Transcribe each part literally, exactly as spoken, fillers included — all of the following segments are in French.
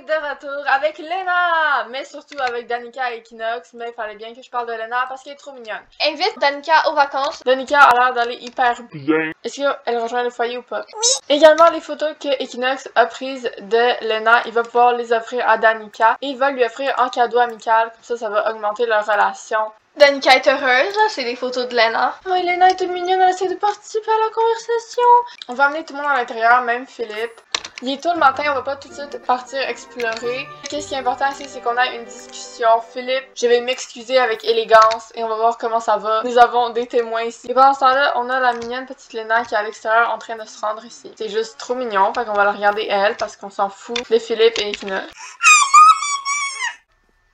est de retour avec Léna, mais surtout avec Danica et Equinox, mais il fallait bien que je parle de Léna parce qu'elle est trop mignonne. Invite Danica aux vacances. Danica a l'air d'aller hyper bien. Est-ce qu'elle rejoint le foyer ou pas? Oui! Également, les photos que Equinox a prises de Léna, il va pouvoir les offrir à Danica et il va lui offrir en cadeau amical, comme ça, ça va augmenter leur relation. Danica est heureuse, c'est des photos de Léna. Oh, Léna est toute mignonne, elle essaie de participer à la conversation. On va amener tout le monde à l'intérieur, même Philippe. Il est tôt le matin, on va pas tout de suite partir explorer. Qu'est-ce qui est important ici, c'est qu'on a une discussion. Philippe, je vais m'excuser avec élégance et on va voir comment ça va. Nous avons des témoins ici. Et pendant ce temps-là, on a la mignonne petite Léna qui est à l'extérieur en train de se rendre ici. C'est juste trop mignon, fait qu'on va la regarder elle parce qu'on s'en fout de Philippe et Equinox.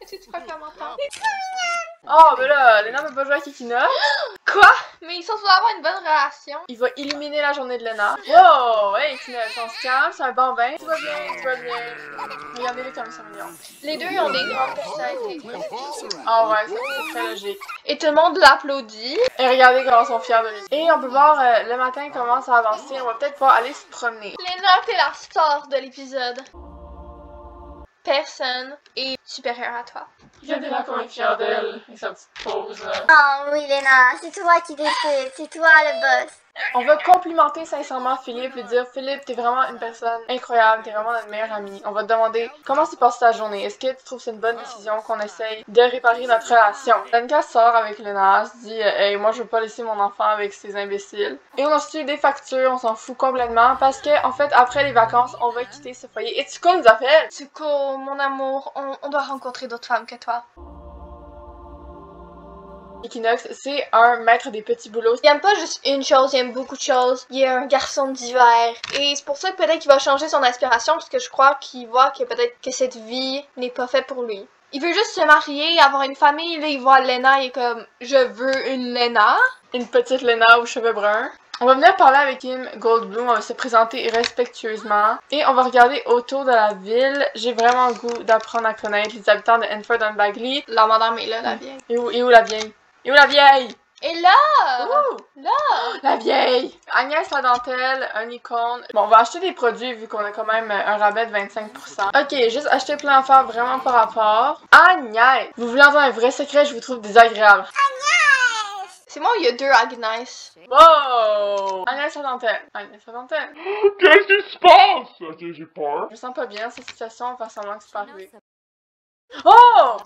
Est-ce que tu crois qu'elle m'entend? Oh, mais là, Léna veut pas jouer avec Kikino. Quoi? Mais ils sont supposés avoir une bonne relation. Il va illuminer la journée de Léna. Wow! Hey, Kikino, on se calme, c'est un bon bain. Tout va bien, tout va bien. Regardez-les comme ils sont mignons. Les deux, ils ont des grandes personnalités. Oh, ouais, c'est très logique. Et tout le monde l'applaudit. Et regardez comment ils sont fiers de lui. Et on peut voir euh, le matin comment ça avance. On va peut-être pouvoir aller se promener. Léna, t'es la star de l'épisode. Personne est supérieur à toi. Je vais la confiance d'elle et sa petite pause là. Oh oui Léna, c'est toi qui décide, c'est toi le boss. On va complimenter sincèrement Philippe et dire Philippe, t'es vraiment une personne incroyable, t'es vraiment notre meilleur ami. On va te demander comment s'est passée ta journée. Est-ce que tu trouves que c'est une bonne décision qu'on essaye de réparer notre relation? Danica sort avec Léna, se dit hey, moi je veux pas laisser mon enfant avec ces imbéciles. Et on a reçu des factures, on s'en fout complètement parce que en fait après les vacances on va quitter ce foyer. Etsuko nous appelle. Etsuko, mon amour, on, on doit rencontrer d'autres femmes que toi. Equinox, c'est un maître des petits boulots. Il aime pas juste une chose, il aime beaucoup de choses. Il est un garçon d'hiver. Et c'est pour ça que peut-être qu'il va changer son aspiration, parce que je crois qu'il voit que peut-être que cette vie n'est pas faite pour lui. Il veut juste se marier, avoir une famille. Là, il voit Léna, il est comme « Je veux une Léna ». Une petite Léna aux cheveux bruns. On va venir parler avec Kim Goldblum, on va se présenter respectueusement et on va regarder autour de la ville. J'ai vraiment le goût d'apprendre à connaître les habitants de Hanford-on-Bagley. La madame est là, la vieille. Et où, et où la vieille? Et où la vieille? Et là! Ouh! Là! La vieille! Agnès la dentelle, un icône. Bon, on va acheter des produits vu qu'on a quand même un rabais de vingt-cinq pour cent. Ok, juste acheter plein d'affaires vraiment par rapport. Agnès! Vous voulez entendre un vrai secret, je vous trouve désagréable. Agnès! C'est moi ou il y a deux Agnès? Wow! Agnès la dentelle. Agnès la dentelle. Qu'est-ce qui se passe? Ok, j'ai peur. Je me sens pas bien, cette situation, on fait semblant que c'est pas arrivé. Oh!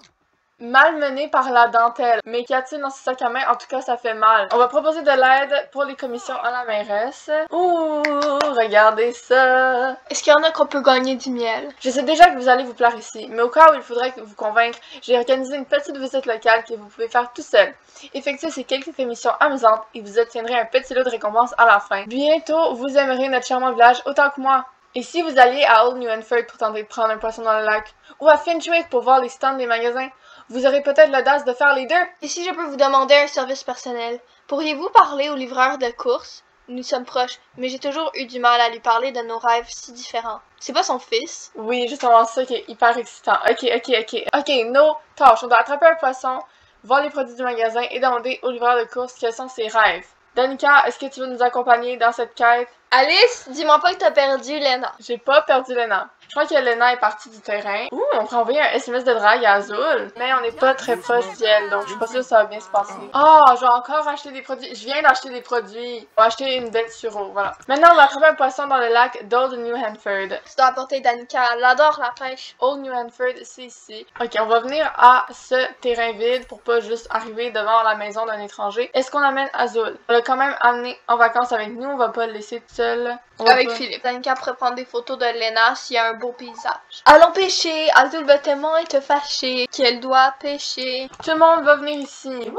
Malmené par la dentelle. Mais qu'y a-t-il dans ce sac à main? En tout cas, ça fait mal. On va proposer de l'aide pour les commissions à la mairesse. Ouh, regardez ça! Est-ce qu'il y en a qu'on peut gagner du miel? Je sais déjà que vous allez vous plaire ici, mais au cas où il faudrait vous convaincre, j'ai organisé une petite visite locale que vous pouvez faire tout seul. Effectuez ces quelques commissions amusantes et vous obtiendrez un petit lot de récompense à la fin. Bientôt, vous aimerez notre charmant village autant que moi. Et si vous alliez à Old New Hanford pour tenter de prendre un poisson dans le lac, ou à Finchwick pour voir les stands des magasins, vous aurez peut-être l'audace de faire les deux. Et si je peux vous demander un service personnel, pourriez-vous parler au livreur de course? Nous sommes proches, mais j'ai toujours eu du mal à lui parler de nos rêves si différents. C'est pas son fils? Oui, justement ça qui est hyper excitant. Ok, ok, ok. Ok, nos tâches. On doit attraper un poisson, voir les produits du magasin et demander au livreur de course quels sont ses rêves. Danica, est-ce que tu veux nous accompagner dans cette quête? Alice, dis-moi pas que t'as perdu Léna. J'ai pas perdu Léna. Je crois que Léna est partie du terrain. Ouh, on pourrait envoyer un S M S de drague à Azul. Mais on n'est pas très proche d'elle, donc je suis pas sûre que ça va bien se passer. Oh, je vais encore acheter des produits. Je viens d'acheter des produits. On va acheter une belle sureau, voilà. Maintenant, on va attraper un poisson dans le lac d'Old New Hanford. Tu dois apporter Danica, elle adore la pêche. Old New Hanford, c'est ici. Ok, on va venir à ce terrain vide pour pas juste arriver devant la maison d'un étranger. Est-ce qu'on amène Azul? On l'a quand même amené en vacances avec nous, on va pas le laisser tout seul. Avec pas... Philippe. Danica pourrait prendre des photos de Léna s'il y a un beau paysage. Allons pêcher! Azul va tellement être fâchée qu'elle doit pêcher. Tout le monde va venir ici.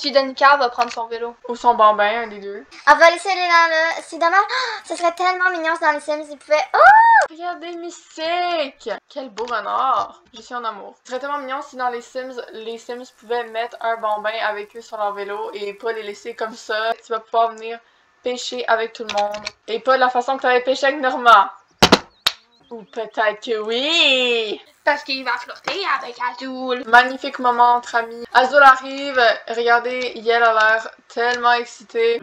Puis Danica va prendre son vélo. Ou son bambin, un des deux. On va laisser Léna là. C'est dommage. Ce serait tellement mignon dans les Sims. Ils pouvaient... Oh! Regardez Mystique! Quel beau renard! Je suis en amour. Ce serait tellement mignon si dans les Sims, les Sims pouvaient mettre un bambin avec eux sur leur vélo et pas les laisser comme ça. Tu vas pouvoir venir pêcher avec tout le monde. Et pas de la façon que t'avais pêché avec Norma. Ou peut-être que oui! Parce qu'il va flirter avec Azul. Magnifique moment entre amis. Azul arrive. Regardez, Yel a l'air tellement excitée.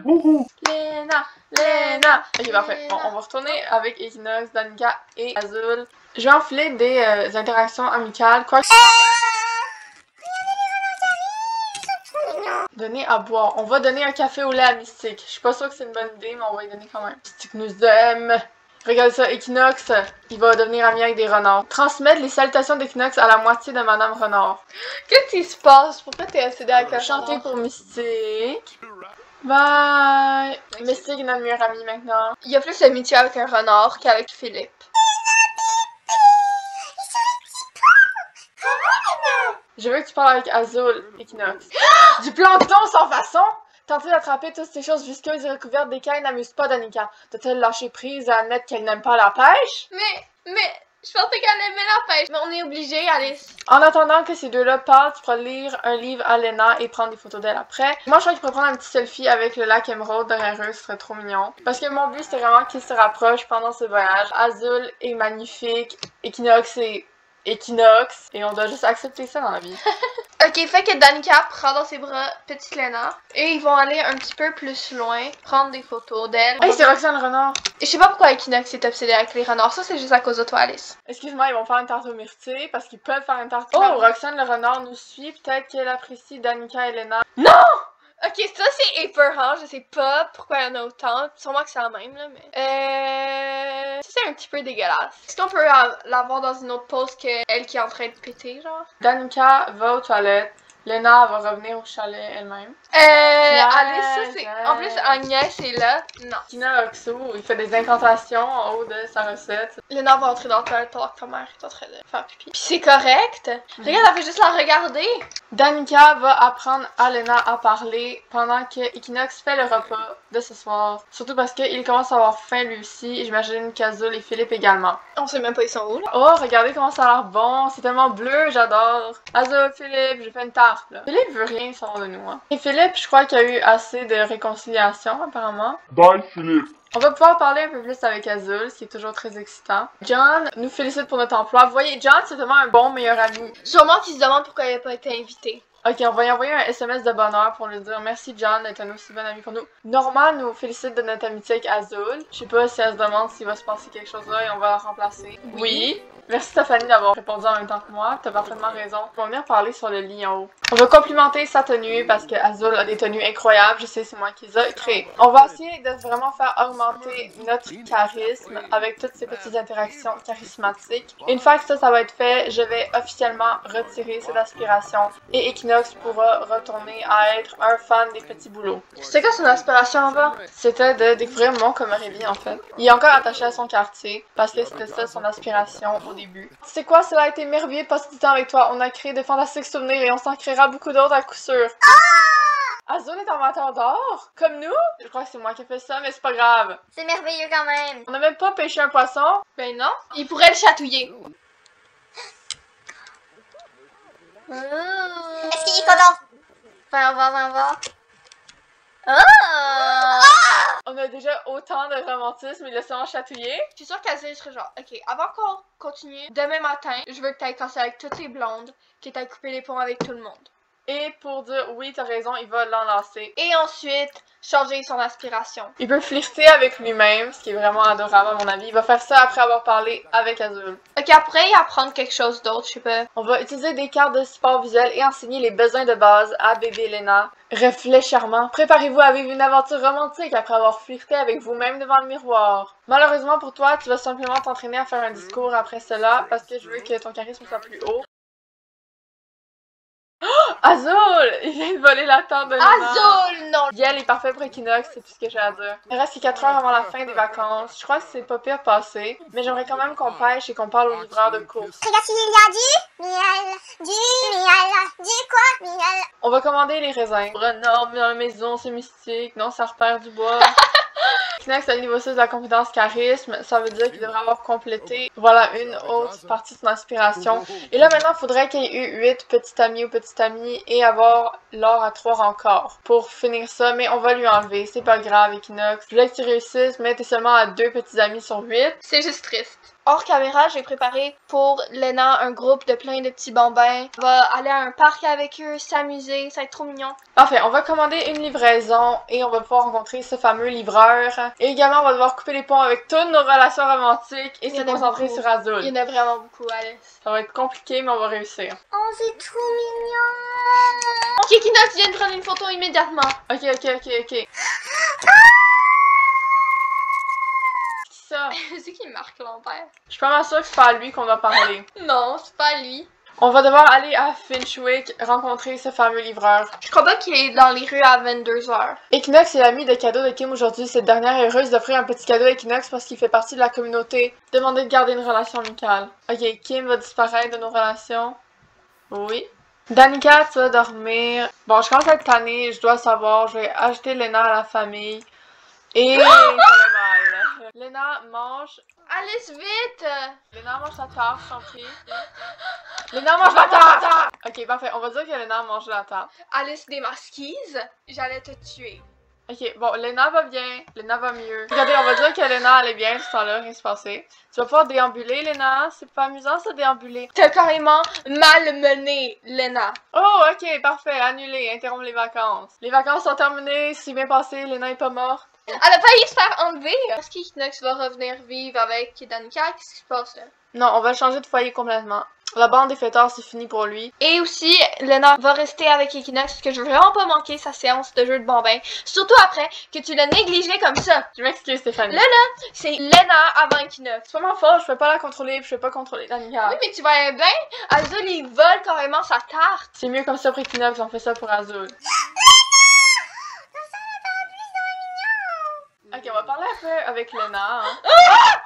Léna, Léna! Ok, parfait. Bon, on va retourner avec Equinox, Danica et Azul. Je vais enfiler des euh, interactions amicales. Quoi que... Donner à boire. On va donner un café au lait à Mystique. Je suis pas sûre que c'est une bonne idée, mais on va lui donner quand même. Mystique nous aime. Regarde ça, Equinox. Il va devenir ami avec des renards. Transmettre les salutations d'Equinox à la moitié de Madame Renard. Qu'est-ce qui se passe? Pourquoi t'es assédée à quelqu'un? Chanter pour Mystique. Bye. Mystique est notre meilleur ami maintenant. Il y a plus d'amitié avec un renard qu'avec Philippe. Je veux que tu parles avec Azul, Equinox. Du plancton sans façon! Tenter d'attraper toutes ces choses visqueuses et recouvertes d'écailles n'amuse pas Danica. Doit-elle lâcher prise et admettre qu'elle n'aime pas la pêche? Mais, mais, je pensais qu'elle aimait la pêche. Mais on est obligé, Alice. En attendant que ces deux-là parlent, tu pourras lire un livre à Léna et prendre des photos d'elle après. Moi, je crois que je pourrais prendre un petit selfie avec le lac émeraude derrière eux, ce serait trop mignon. Parce que mon but, c'est vraiment qu'ils se rapprochent pendant ce voyage. Azul est magnifique, Equinox est... Equinox, et on doit juste accepter ça dans la vie. Ok, fait que Danica prend dans ses bras petite Léna et ils vont aller un petit peu plus loin, prendre des photos d'elle. Hey, c'est Roxane le renard! Et je sais pas pourquoi Equinox est obsédé avec les renards, ça c'est juste à cause de toi, Alice. Excuse-moi, ils vont faire une tarte aux myrtilles parce qu'ils peuvent faire une tarte. Oh, oh, Roxane le renard nous suit, peut-être qu'elle apprécie Danica et Léna. Non! Ok, ça c'est épeurant, je sais pas pourquoi il y en a autant, sûrement que c'est la même là, mais... Euh... Ça c'est un petit peu dégueulasse. Est-ce qu'on peut l'avoir dans une autre pause qu'elle qui est en train de péter, genre? Danica va aux toilettes, Léna va revenir au chalet elle-même. Euh... Yeah, Alice, ça c'est... Yeah. En plus, Agnès est là, non. Kina Oxo, il fait des incantations en haut de sa recette. Léna va entrer dans la toilette pendant que ta mère est en train de faire pipi. Puis c'est correct! Mm-hmm. Regarde, elle fait juste la regarder! Danica va apprendre à Léna à parler pendant que Equinox fait le repas de ce soir. Surtout parce qu'il commence à avoir faim lui aussi. J'imagine qu'Azul et Philippe également. On sait même pas ils sont où là. Oh, regardez comment ça a l'air bon. C'est tellement bleu, j'adore. Azul, Philippe, j'ai fait une tarte là. Philippe veut rien savoir de nous. Hein. Et Philippe, je crois qu'il y a eu assez de réconciliation apparemment. Bye Philippe. On va pouvoir parler un peu plus avec Azul, ce qui est toujours très excitant. John nous félicite pour notre emploi. Vous voyez, John, c'est vraiment un bon meilleur ami. Sûrement qu'il se demande pourquoi il n'a pas été invité. Ok, on va lui envoyer un S M S de bonheur pour lui dire merci John d'être un aussi bon ami pour nous. Norma nous félicite de notre amitié avec Azul. Je sais pas si elle se demande s'il va se passer quelque chose là et on va la remplacer. Oui. oui. Merci Stéphanie d'avoir répondu en même temps que moi, t'as parfaitement raison. On va venir parler sur le lit en haut. On va complimenter sa tenue parce que Azul a des tenues incroyables, je sais c'est moi qui les ai créées. On va essayer de vraiment faire augmenter notre charisme avec toutes ces petites interactions charismatiques. Une fois que ça, ça va être fait, je vais officiellement retirer cette aspiration et Equinox pourra retourner à être un fan des petits boulots. C'était quoi son aspiration avant? C'était de découvrir mon Comérébi en fait. Il est encore attaché à son quartier parce que c'était ça son aspiration. Début. Tu sais quoi, cela a été merveilleux de passer du temps avec toi. On a créé de fantastiques souvenirs et on s'en créera beaucoup d'autres à coup sûr. Ah! Azul est amateur d'or? Comme nous? Je crois que c'est moi qui ai fait ça, mais c'est pas grave. C'est merveilleux quand même. On n'a même pas pêché un poisson? Ben non. Il pourrait le chatouiller. Mmh. Est-ce qu'il est content? Enfin, on va, on va. Oh! Ah! On a déjà autant de romantisme et de laissons chatouiller. Je suis sûre qu'Azul serait genre, ok, avant qu'on continue, demain matin, je veux que t'ailles casser avec toutes les blondes, que t'ailles couper les ponts avec tout le monde. Et pour dire oui, t'as raison, il va l'enlacer. Et ensuite, changer son aspiration. Il peut flirter avec lui-même, ce qui est vraiment adorable à mon avis. Il va faire ça après avoir parlé avec Azul. Ok, après, il va apprendre quelque chose d'autre, je sais pas. On va utiliser des cartes de support visuel et enseigner les besoins de base à bébé Léna. Reflet charmant. Préparez-vous à vivre une aventure romantique après avoir flirté avec vous-même devant le miroir. Malheureusement pour toi, tu vas simplement t'entraîner à faire un discours après cela parce que je veux que ton charisme soit plus haut. Azul! Il vient de voler la tente de Léna. Azul! Non! Yel est parfait pour Equinox, c'est tout ce que j'ai à dire. Il reste quatre heures avant la fin des vacances. Je crois que c'est pas pire passé, mais j'aimerais quand même qu'on pêche et qu'on parle au livreur de course. Regarde, il y a du miel, du miel, du quoi, miel. On va commander les raisins. Renard, dans la maison, c'est mystique. Non, ça repère du bois. Equinox a le niveau six de la confidence charisme, ça veut dire qu'il devrait avoir complété, voilà, une autre partie de son aspiration. Et là maintenant, il faudrait qu'il y ait eu huit petites amies ou petites amies et avoir l'or à trois encore pour finir ça, mais on va lui enlever, c'est pas grave Equinox. Je voulais que tu réussisses, mais t'es seulement à deux petits amis sur huit. C'est juste triste. Hors caméra, j'ai préparé pour Léna un groupe de plein de petits bambins. On va aller à un parc avec eux, s'amuser, ça va être trop mignon. Enfin, on va commander une livraison et on va pouvoir rencontrer ce fameux livreur. Et également, on va devoir couper les ponts avec toutes nos relations romantiques et se concentrer sur Azul. Il y en a vraiment beaucoup, Alice. Ça va être compliqué, mais on va réussir. Oh, c'est trop mignon! Kikino, tu viens de prendre une photo immédiatement. Ok, ok, ok, ok. C'est qui marque l'envers? Je suis pas mal sûre que c'est pas à lui qu'on va parler. Non, c'est pas à lui. On va devoir aller à Finchwick rencontrer ce fameux livreur. Je crois pas qu'il est dans les rues à vingt-deux heures. Equinox est l'ami de cadeaux de Kim aujourd'hui. Cette dernière est heureuse d'offrir un petit cadeau à Equinox parce qu'il fait partie de la communauté. Demandez de garder une relation amicale. Ok, Kim va disparaître de nos relations. Oui. Danica, tu vas dormir. Bon, je commence à être tannée, je dois savoir. Je vais acheter Léna à la famille. Et... Léna mange... Alice, vite! Léna mange sa tarte, je t'en prie. Léna mange la tarte! Ok, parfait, on va dire que Léna mange la tarte. Alice démasquise, j'allais te tuer. Ok, bon, Léna va bien, Léna va mieux. Regardez, on va dire que Léna allait bien, tout ce temps-là, rien se passait. Tu vas pouvoir déambuler, Léna, c'est pas amusant ça, déambuler. T'as carrément malmené, Léna. Oh, ok, parfait, annulé, interrompre les vacances. Les vacances sont terminées, c'est bien passé, Léna est pas morte. Elle a failli se faire enlever! Est-ce qu'Equinox va revenir vivre avec Danica? Qu'est-ce qui se passe là? Non, on va changer de foyer complètement. La bande des fêtards, c'est fini pour lui. Et aussi, Léna va rester avec Equinox parce que je veux vraiment pas manquer sa séance de jeu de bambin. Surtout après que tu l'as négligé comme ça. Je m'excuse, Stéphanie. Là, là, c'est Léna avant Equinox. C'est vraiment fort, je peux pas la contrôler, puis je peux pas contrôler Danica. Oui, mais tu vois bien, Azul, il vole carrément sa tarte. C'est mieux comme ça pour Equinox, on fait ça pour Azul. Ok, on va parler un peu avec Léna. Hein. Ah!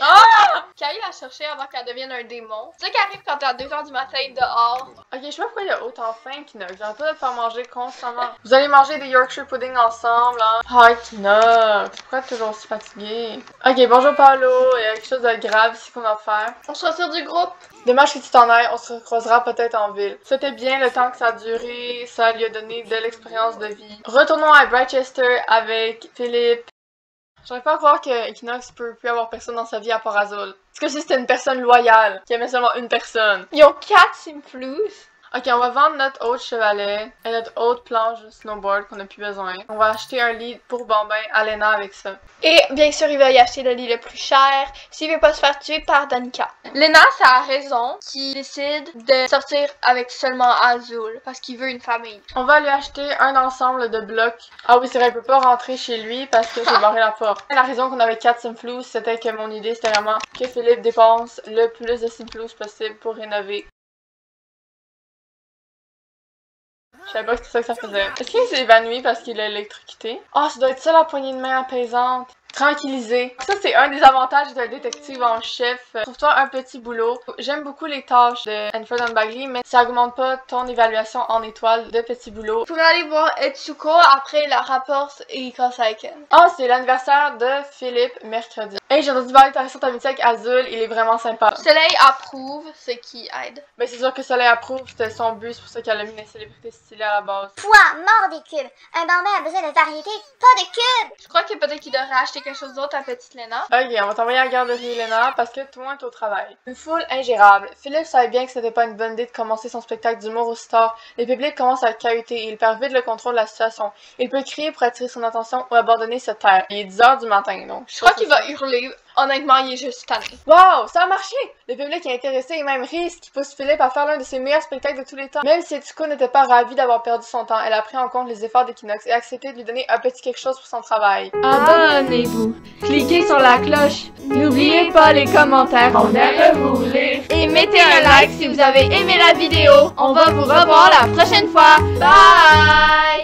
Ah! Kay l'a cherché avant qu'elle devienne un démon. C'est ça qui arrive quand t'es à deux heures du matin dehors. Ok, je sais pas pourquoi il y a autant faim, Kinox. J'arrête pas de faire manger constamment. Vous allez manger des Yorkshire pudding ensemble, hein? Hi, Kinox. Pourquoi t'es toujours aussi fatiguée? Ok, bonjour, Paolo. Il y a quelque chose de grave ici qu'on a à faire. On se retire du groupe. Dommage que tu t'en ailles. On se recroisera peut-être en ville. C'était bien le temps que ça a duré. Ça lui a donné de l'expérience de vie. Retournons à Brightchester avec Philippe. J'arrive pas à croire que Equinox peut plus avoir personne dans sa vie à part Azul. Est-ce que si c'était une personne loyale, qui aimait seulement une personne? Ils ont quatre simplous! Ok, on va vendre notre autre chevalet et notre autre planche de snowboard qu'on n'a plus besoin. On va acheter un lit pour bambin à Léna avec ça. Et bien sûr, il va y acheter le lit le plus cher s'il veut pas se faire tuer par Danica. Léna, ça a raison qu'il décide de sortir avec seulement Azul parce qu'il veut une famille. On va lui acheter un ensemble de blocs. Ah oui, c'est vrai, elle peut pas rentrer chez lui parce que j'ai barré la porte. La raison qu'on avait quatre simplous, c'était que mon idée, c'était vraiment que Philippe dépense le plus de simplous possible pour rénover. Je savais pas que c'est ça que ça faisait. Est-ce qu'il s'est évanoui parce qu'il est électrocuté? Ah, oh, ça doit être ça la poignée de main apaisante. Tranquilliser. Ça, c'est un des avantages d'un détective en chef. Trouve-toi un petit boulot. J'aime beaucoup les tâches de Hanford and Bagley, mais ça augmente pas ton évaluation en étoile de petit boulot. Pour aller voir Etsuko après la rapporte et Cross Icon. Ah, oh, c'est l'anniversaire de Philippe mercredi. Hey, j'ai entendu parler de ta récente amitié avec Azul, il est vraiment sympa. Soleil approuve, ce qui aide. Ben, c'est sûr que Soleil approuve, c'était son but, c'est pour ça qu'elle a mis les célébrités stylées à la base. Pouah, mort des cubes. Un bambin a besoin de variété, pas de cubes. Je crois que peut-être qu'il devrait acheter quelque chose d'autre à petite Léna. Ok, on va t'envoyer à la garderie, Léna, parce que tout le monde est au travail. Une foule ingérable. Philippe savait bien que c'était pas une bonne idée de commencer son spectacle d'humour au star. Le public commence à cahuter et il perd vite le contrôle de la situation. Il peut crier pour attirer son attention ou abandonner se taire. Il est dix heures du matin, donc. Je crois qu'il va hurler. Honnêtement, il est juste tanné. Wow, ça a marché! Le public est intéressé et même rit, ce qui pousse Philippe à faire l'un de ses meilleurs spectacles de tous les temps. Même si Etsuko n'était pas ravie d'avoir perdu son temps, elle a pris en compte les efforts d'Equinox et a accepté de lui donner un petit quelque chose pour son travail. Abonnez-vous, cliquez sur la cloche, n'oubliez pas les commentaires, on aime vous lire. Et mettez un like si vous avez aimé la vidéo. On va vous revoir la prochaine fois. Bye!